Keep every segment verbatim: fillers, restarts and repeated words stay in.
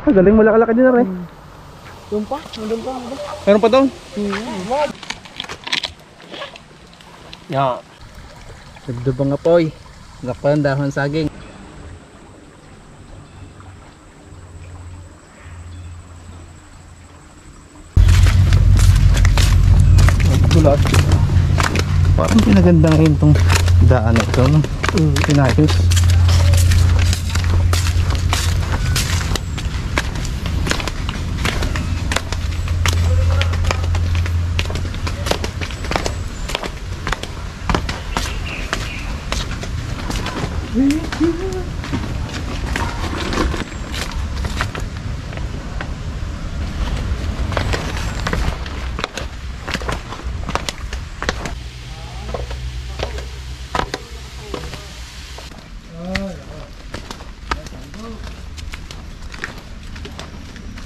Ang galing malakalakan din na rin. Doon pa, doon pa. Meron pa doon? Yan. Nagdubang apoy. Nakpan dahon saging. Nagkulat. Parang pinaganda rin itong daan na ito. Pinayos.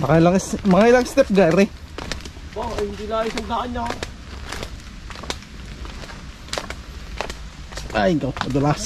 Mga ilang, mga ilang step gari. Wow, eh, hindi na isang daan niya. Ay, ikaw, madulas.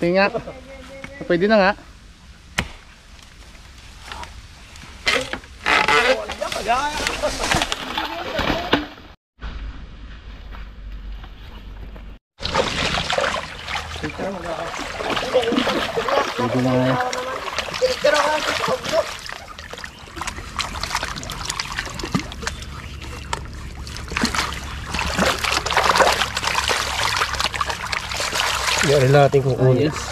Tingat. Pwede na nga. Pwede na nga. Yari natin kukunin. Ayos.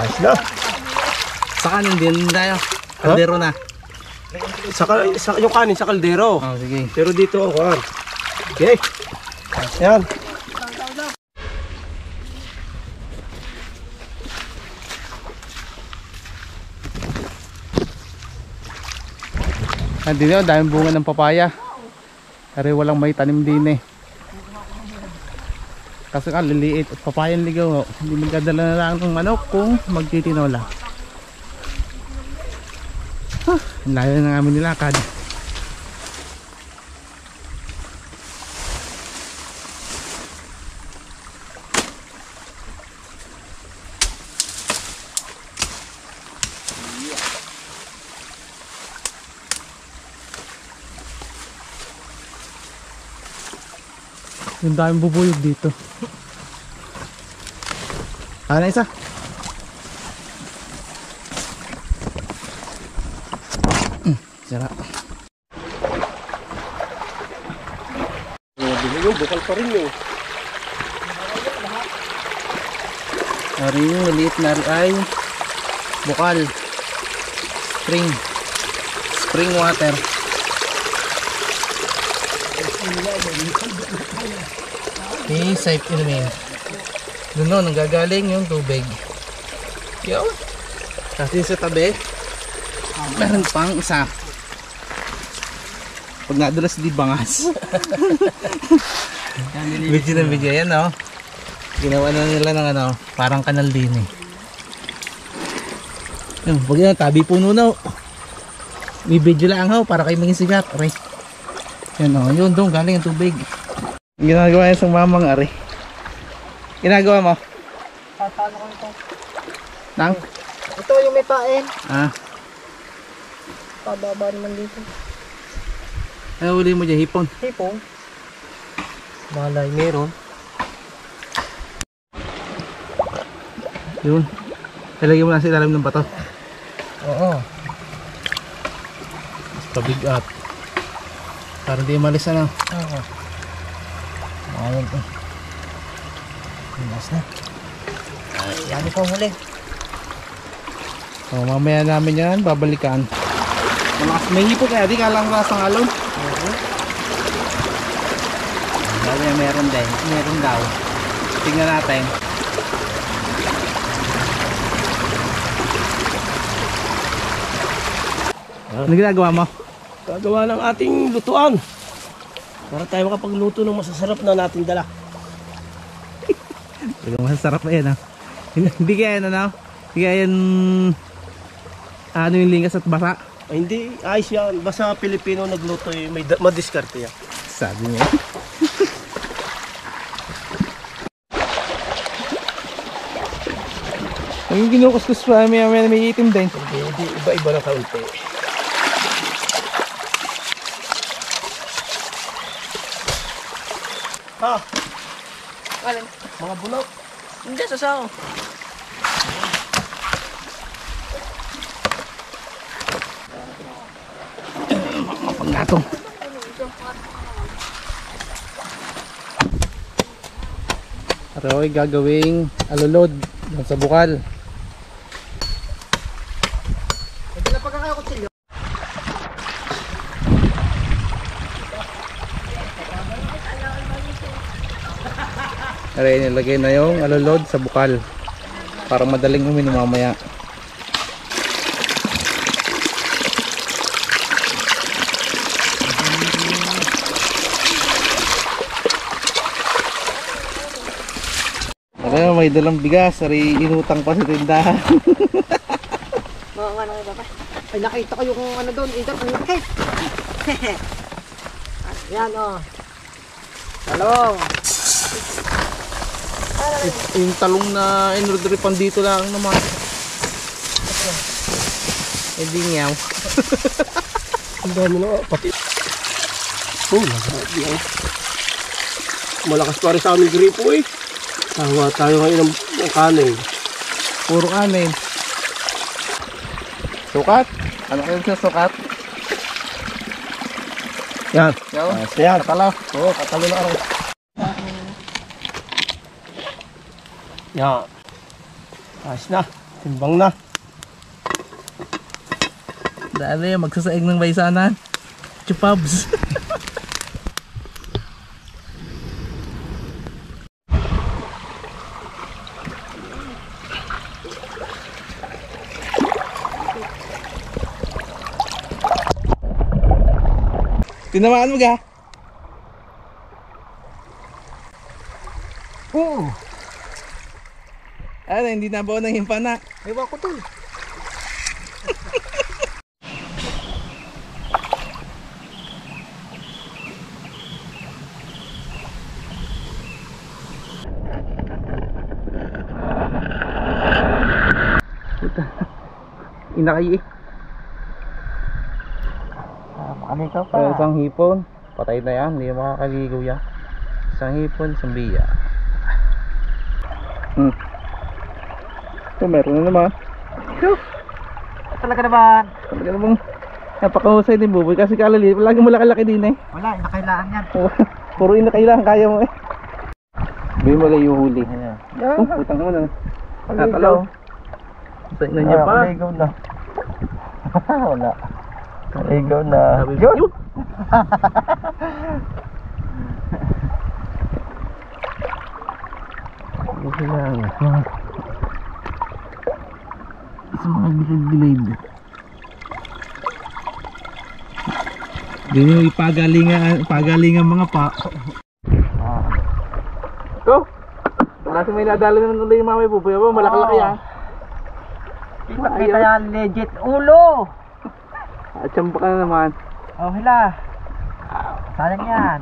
Ayos na. Sa kanin din tayo. Kaldero huh? na. Sa, sa, yung kanin sa kaldero. Oh, sige. Pero dito, kuhan. Okay. Ayan. Nandito, daming bunga ng papaya. Pero walang may tanim din eh. Kasi ka liliit at papayang ligaw, hindi magdadala na lang ng manok kung magtitinola. Huh, layo na namin nilakad. Yung daming bubuyog dito. Ano isa? Mm, sira. Bubuyog, bukal pa rin yun. Ari yung maliit na ay bukal. Spring. Spring water. Okay, safe inumin. Doon no, nanggagaling yung tubig. Yo. Kasi sa tabi, meron pang isa. Pag nadulas di bangas. Video na video yan, no? Ginawa na nila ng ano, parang kanal din eh. Yung, huwag yun, tabi puno na. May video lang ho, para kayo maging sigat. Aray. Yan o, yun doon, galing ang tubig. Ginagawa niya sa mamang, aray. Ginagawa mo? Tatalo ko ito. Nang? Ito yung may pain. Ah. Pababa naman dito. Ano uli mo dyan, hipon? Hipon? Malay, meron. Yun. Ilagay mo na sa ilalim ng bato. Oo. Pabig up. Para hindi malis na lang. Oo. Ayan po. Mas na. Yan po muli. So, mamaya namin yan. Babalikan. Malakas may hipo kaya. Di ka lang rasang alon. Oo. Dahil meron din. Meron daw. Tingnan natin. Ano ginagawa mo? Gagawa ng ating lutuan para tayo makapagluto ng masasarap na natin dala. Masasarap na yan ha. Hindi kaya yan ano? Hindi kaya yan ano yung lingas at basa? Ay, hindi, ayos yan. Basta Pilipino nagluto yung may madiskarte yan. Sabi niya. Ang ginukuskus pa, may, may, may itim din. Hindi, hindi. Iba-iba na kaunti. Ha? Alin? Mga bulok? Hindi, sasaw. Mapagkatong. Aroy, gagawing alulod ng sa bukal. Hindi na pagkakakot sila. Aray, nilagay na yung alulod sa bukal para madaling uminom mamaya. Aray, may dalang bigas. Aray, inutang pa sa tindahan. Mga ano kayo ba? Ay, nakita ko yung ano doon. Ito, ang cake. Ayan o. Talong. Ito yung talong na inrodripan dito lang naman. Eh di ngayaw. Ang dami na pati. Oh, malakas pa rin sa aming gripo eh. Tawa tayo ngayon ng kanin. Puro kanin. Sukat? Ano kayo sa sukat? Yan. Yan. Katalo. Oo, katalo na araw. Yan. Ayos na. Timbang na. Dali, magsasaig ng baysanan. Chupabs. Tinamaan mo ka? Oo. Oh. Ano, hindi nabaw ng himpana. Ewa ko to. Inakay eh. Ano ka pa? Ay, isang hipon. Patay na yan. Hindi makakaligaw yan. Isang hipon, sambiya. Hmm. So, meron na naman. So, talaga naman. Talaga naman. Napakahusay din buboy kasi kalali. Lagi mo laki-laki din eh. Wala, inakailangan yan. Puro inakailangan, kaya mo eh. Bili mo lang yung huli. Ayan. Yeah. Oh, putang naman. Nakatalaw. Tignan niya pa. Kaligaw na. Wala. Kaligaw na. Yun! Kaligaw na. Sa mga gilid-gilid ganyan yung ipagalingan mga pa. So, nasa may nadala na nung yung mamay bubuya ba? Malakalaki ah. Nakita yan, legit ulo. Atsampa ka naman. Oh, hila. Sayang yan.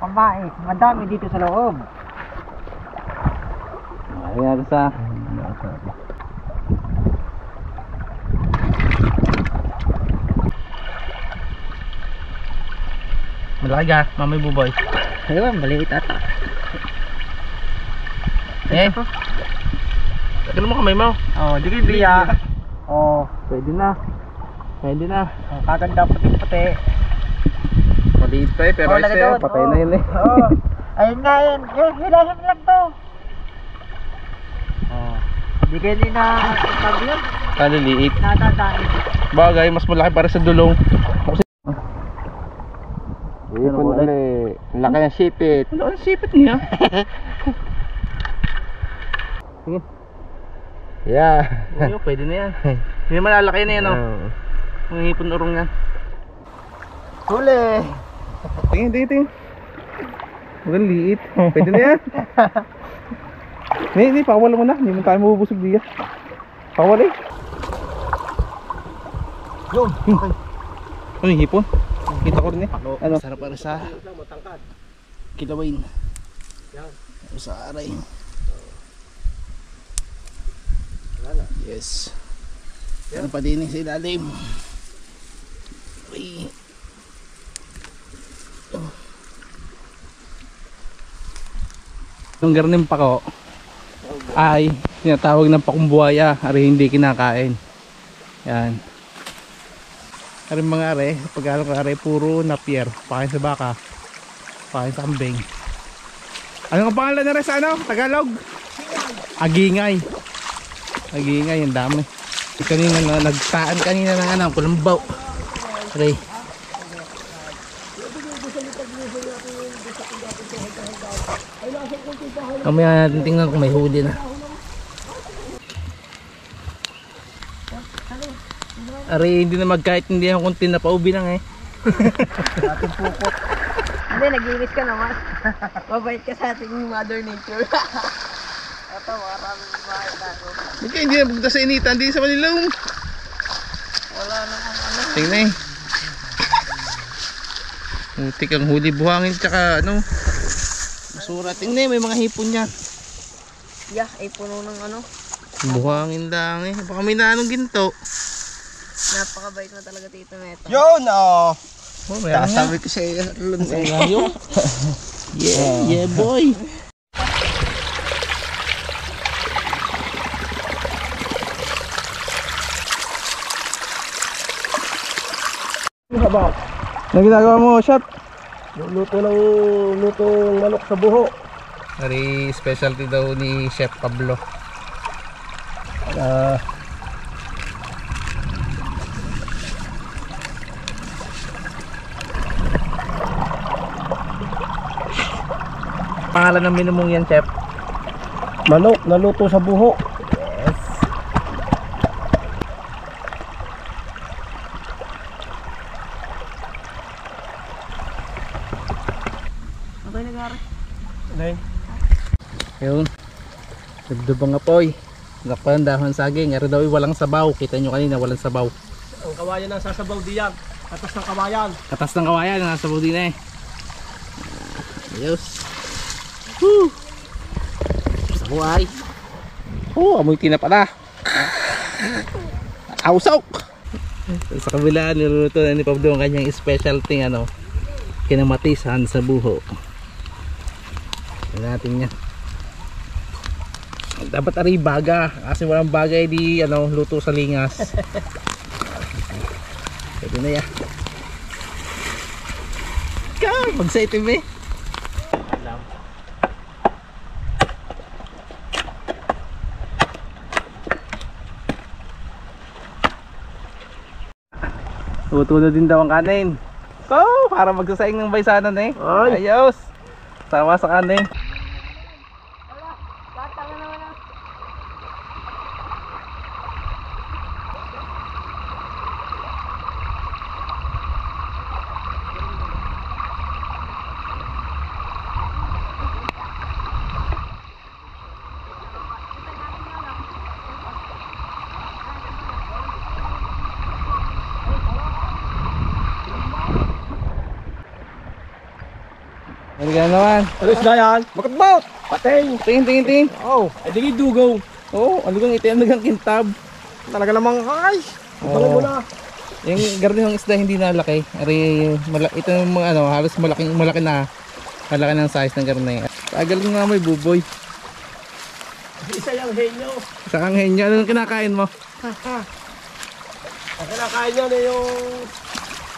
Pamait. Madami dito sa loob. Ayan sa... Malaki ka, mamay buboy. Ayun, maliit ata. Eh. Tagal mo kamay mo. Oh, di biya. Oh, pwede na. Pwede na. Oh, kaganda puti-puti. Maliit pa eh, pero oh, isa, patay oh. Na yun eh. Oo. Oh. Ayun nga yun. Eh, hilahin lang to. Oh. Di kayo din na sabi yun. Kaliliit. Natatay. Bagay, mas malaki para sa dulong. Ayun po ulit. Ang laki ng sipit. Ano ang sipit niya? Sige. Yeah. Uyo, pwede na yan. Hindi malalaki na yan o. Ang hipon urong yan. Huli! Tingin, tingin, tingin. Huwag liit. Pwede na yan. Hindi, hindi. Pakawala mo na. Hindi mo tayo mabubusog diya. Pakawala eh. Yun! Ano yung hipon? Kita ko rin eh. Ano? Sarap para sa Kawayan. Sa aray. Yes. Ano pa din eh sa ilalim. Uy. Yung garnim pako ay tinatawag ng pakumbuhaya. Ari hindi kinakain. Yan. Aray mga aray, pag-along aray, puro napier. Pakain sa baka, pakain sa kambing. Ano ang pangalan na rin sa ano? Tagalog? Agingay. Agingay, ang dami. Kanina na, nagtaan kanina ng anong kulambaw. Aray. Kamaya natin tingnan kung may huli na. Aray, hindi na magkait, hindi ako kunti na paubi lang eh. Ating pupot. Hindi, nag-iwis ka naman. Mabait ka sa ating mother nature. Ito, maraming bahay tayo. Hindi ka, hindi na bugta sa initan, hindi sa manilong. Wala naman ano. Tingnan eh. Mutik ang huli buhangin, tsaka ano. Masura. Tingnan eh, may mga hipon yan. Yeah, ay puno ng ano. Buhangin lang eh. Baka may naanong ginto. Napakabait na talaga dito na ito. Yun! Oh! Oh sabi ko siya yun. Yeah! Yeah boy! Ano ginagawa mo, Chef? Luto ng lutong manok sa buho. Very specialty daw ni Chef Pablo. Ah... Uh, Pangalan ng minumong yan, Chef? Manok na luto sa buho. Yes. Okay na gari. Okay. Ayun. Dubdubang apoy. Nakpan dahon saging. Ari daw walang sabaw. Kita nyo kanina walang sabaw. Ang kawayan ang sasabaw diyan. Katas ng kawayan. Katas ng kawayan ang sasabaw din eh. Ayos. Woo! Sa buhay. Oh, amoy tina pala. Ausok! Sa kabila, niluluto na ni Pablo ang kanyang specialty ano, kinamatisan sa buho. Tignan natin niya. Dapat ari baga, kasi walang bagay di ano, luto sa lingas. Pwede na yan. Come! Magsaitim eh. Tutulad din daw ang kanin. So, para magsasaing ng baysanan eh. Ay. Ayos. Sama sa kanin. Wala. Bata na naman ang... Ano gano'n naman? Alis na yan! Magkatbaot! Pating! Tingin, tingin, tingin! Oo! Ay, di dugaw! Oo! Ano gano'ng itim, ano gano'ng kintab? Talaga namang ay! Balo mo na! Yung garden ng isda hindi nalaki. Ari, ito yung mga ano, halos malaki, malaki na. Malaki ng size ng garden. Tagal nga may buboy. Isa yung henyo! Isa kang henyo! Ano kinakain mo? Ha ha! Ang kinakain nyo na yung...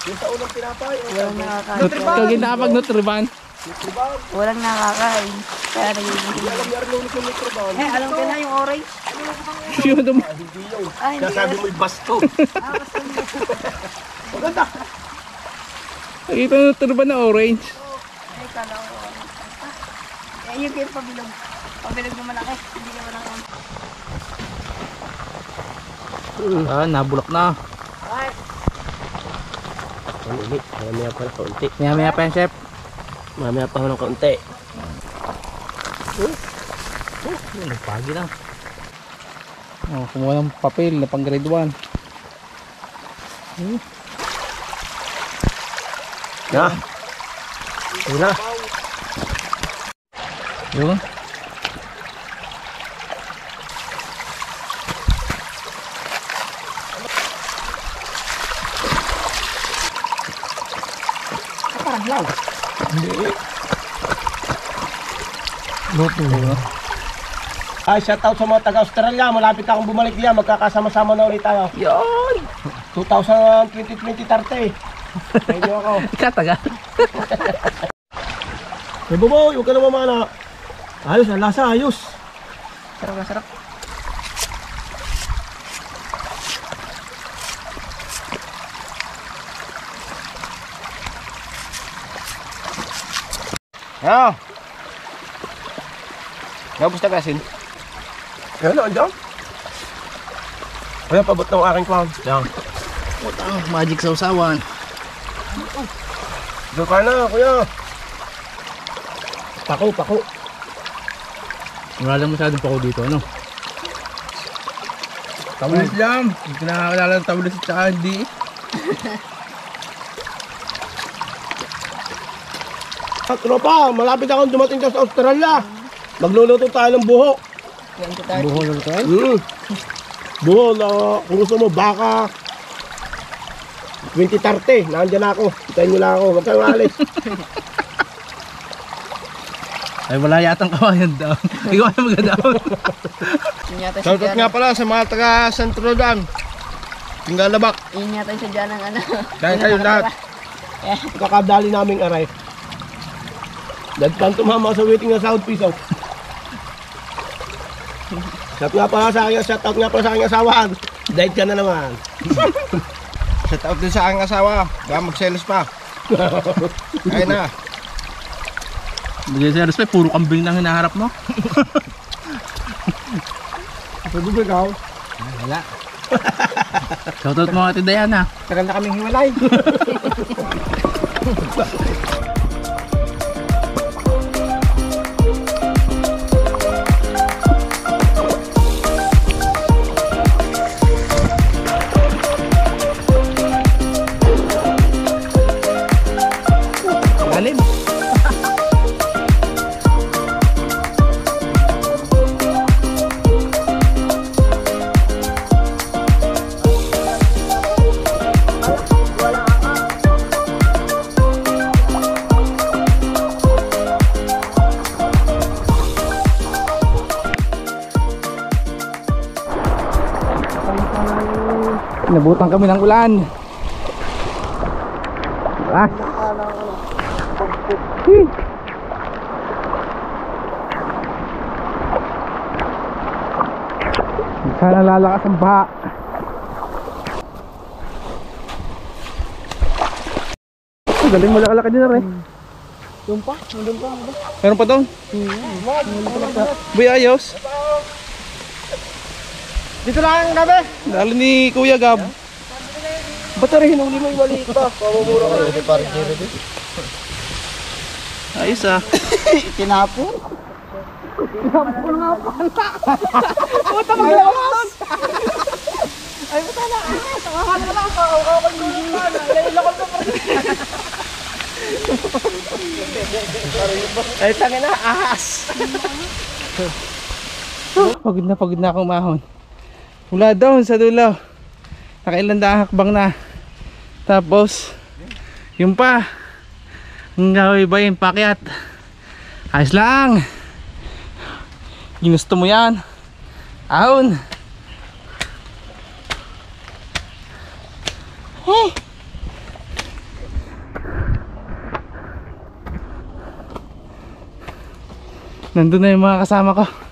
Yung sa unang pinapay, walang nakakain. Kagin na kapag nutriban. Nutriban? Walang nakakain. Kaya nagiging. Hindi alam yari nung nutriban. Eh, alam ka na yung orange. Ano na kapang ito? Yun naman. Hindi yun. Nasabi mo yung basto. Ah, basto nyo. Maganda. Nakita yung nutriban na orange. Ay, kala ko orange. Eh, yun kayo pabilog. Pabilog naman ako. Hindi naman ako. Ah, nabulak na. Ay. Ulit, mamaya pa ng kaunti. Mamaya pa yan, Chef. Mamaya pa ng kaunti. Oh, oh, nagpagi lang. Oh, kumuha ng papel na pang grade one. Hmm. Yeah. Ula. Yun. Wow. Hindi. Luto mo. Ay, shout out sa mga taga-Australia. Malapit akong bumalik diyan. Magkakasama-sama na ulit tayo. Yun. twenty twenty, twenty thirty. Medyo ako. Ikataga. May buboy. Huwag ka naman mga anak. Ayos. Ang lasa. Ayos. Sarap na sarap. Ya. Nabos na kasin. Ano, andyan? Ayan, pabot na ang aking clown. Ayan. Putang, magic sa usawan. Diyo ka na, kuya. Pako, pako. Wala lang masyadong pako dito, ano? Tabulis lang. Hindi ko nakakilala ng tabulis at saka hindi. Tropa, malapit akong dumating sa Australia. Magluluto tayo ng buho. Buho lang tayo? Mm. Buho na, kung gusto mo, baka twenty thirty, nandiyan na ako. Kitayin nyo lang ako, huwag kayong alis. Ay, wala yatang kawayan daw. Hindi ko alam magadaon. Shoutout nga pala sa mga taga Centro Dan. Tinggalabak. Iyon yata yung sadya ng ano. Dahil kayo lahat. Kakadali naming arrive. Dadpang tumama sa waiting na South Piso. Shout nga pala sa aking, shout out nga pala sa aking asawa. Diet ka na naman. Shout out din sa aking asawa. Baka magselos pa. Kaya na. Magay selos pa, puro kambing nang hinaharap mo. Pwede ba ikaw? Wala. Shout out mo Ate Diana. Tagal na kaming hiwalay. Nabutang kami ng ulan. Ah. Sana lalakas ang baha. Oh, galing malakalaki din na rin. Doon pa? Doon pa? Meron pa doon? Buya ayos. Dito lang gabi. Dali ni Kuya Gab. Ba't rin hinuli mo yung balik pa? Pamumura ka rin. Ayos ah. Tinapon? Tinapon nga pala. Puta maglakas! Ay puta na! Nakakala ka lang! Nakakala ka lang! Nakakala ka lang! Nakakala ka lang! Ay, tangin na, ahas. Pagod na, pagod na akong mahon. Mula doon sa dulo. Nakailan na hakbang na. Tapos, yun pa. Ang gawin ba yung pakyat? Ayos lang. Ginusto mo yan. Ahon. Hey! Nandun na yung mga kasama ko.